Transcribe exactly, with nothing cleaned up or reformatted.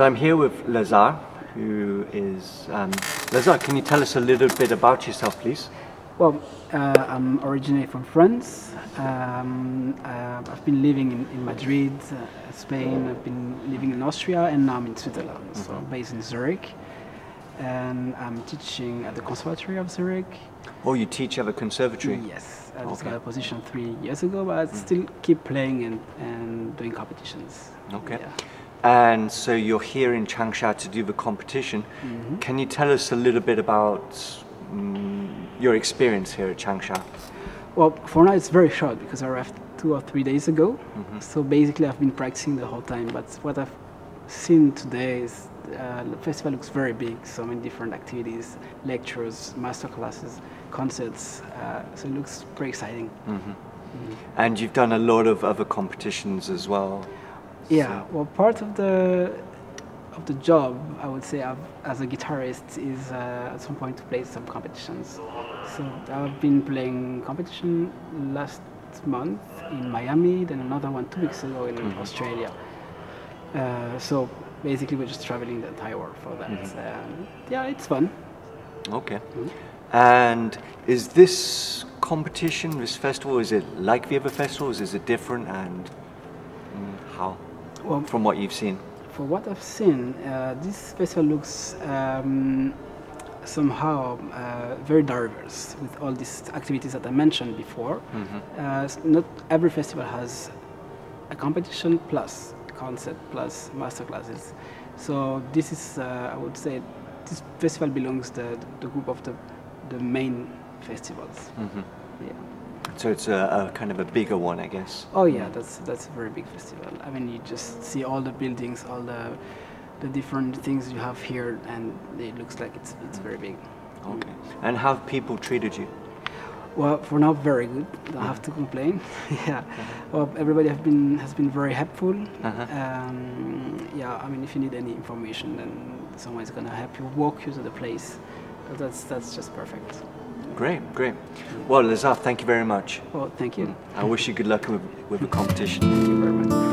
So I'm here with Lazhar, who is... Um, Lazhar, can you tell us a little bit about yourself, please? Well, uh, I'm originally from France. Um, uh, I've been living in, in Madrid, uh, Spain. I've been living in Austria, and now I'm in Switzerland, mm-hmm. so I'm based in Zurich. And I'm teaching at the Conservatory of Zurich. Oh, you teach at the Conservatory? Yes, I just okay. got a position three years ago, but I mm. still keep playing and, and doing competitions. Okay. Yeah. And so you're here in Changsha to do the competition. Mm-hmm. Can you tell us a little bit about um, your experience here at Changsha? Well, for now it's very short because I arrived two or three days ago. Mm-hmm. So basically I've been practicing the whole time, but what I've seen today is Uh, the festival looks very big, so many different activities, lectures, master classes, concerts, uh, so it looks very exciting. Mm-hmm. Mm-hmm. And you've done a lot of other competitions as well. Yeah, so. Well, part of the of the job, I would say, I've, as a guitarist is uh, at some point to play some competitions. So I've been playing competition last month in Miami, then another one two weeks ago in mm-hmm. Australia. Uh, so. Basically, we're just traveling the entire world for that. Mm-hmm. um, yeah, it's fun. Okay. Mm-hmm. And is this competition, this festival, is it like the other festivals? Is it different, and mm, how? Well, from what you've seen. For what I've seen, uh, this festival looks um, somehow uh, very diverse with all these activities that I mentioned before. Mm-hmm. uh, not every festival has a competition plus. Concert plus master classes. So this is, uh, I would say, this festival belongs to the, the group of the, the main festivals. Mm-hmm. Yeah. So it's a, a kind of a bigger one, I guess. Oh yeah, that's that's a very big festival. I mean, you just see all the buildings, all the the different things you have here, and it looks like it's it's very big. Okay. Mm. And how have people treated you? Well, for now, very good. Don't mm-hmm. have to complain. Yeah. Mm-hmm. Well, everybody have been has been very helpful. Uh-huh. um, yeah. I mean, if you need any information, then someone's gonna help you, walk you to the place. That's that's just perfect. Great, great. Well, Lazhar, thank you very much. Well, thank you. I wish you good luck with with the competition. Thank you very much.